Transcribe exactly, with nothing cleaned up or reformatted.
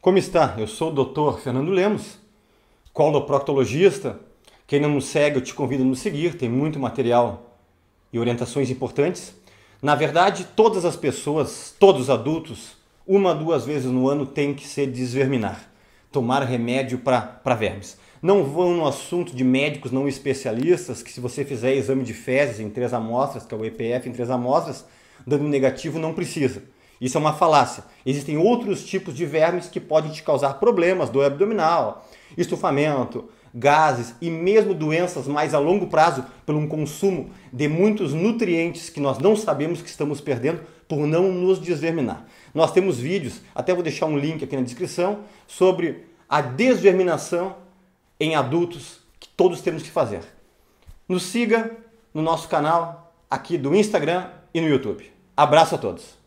Como está? Eu sou o doutor Fernando Lemos, coloproctologista. Quem não nos segue, eu te convido a nos seguir. Tem muito material e orientações importantes. Na verdade, todas as pessoas, todos os adultos, uma a duas vezes no ano tem que se desverminar, tomar remédio para vermes. Não vão no assunto de médicos não especialistas, que se você fizer exame de fezes em três amostras, que é o E P F em três amostras, dando negativo não precisa. Isso é uma falácia. Existem outros tipos de vermes que podem te causar problemas, dor abdominal, estufamento, gases e mesmo doenças mais a longo prazo pelo consumo de muitos nutrientes que nós não sabemos que estamos perdendo por não nos desverminar. Nós temos vídeos, até vou deixar um link aqui na descrição, sobre a desverminação em adultos que todos temos que fazer. Nos siga no nosso canal aqui do Instagram e no YouTube. Abraço a todos!